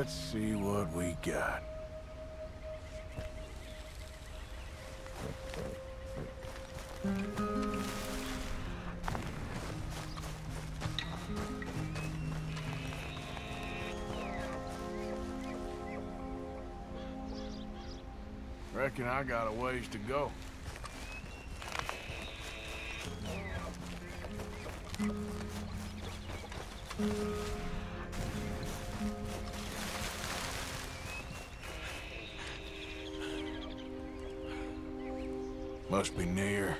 Let's see what we got. Reckon I got a ways to go. Must be near.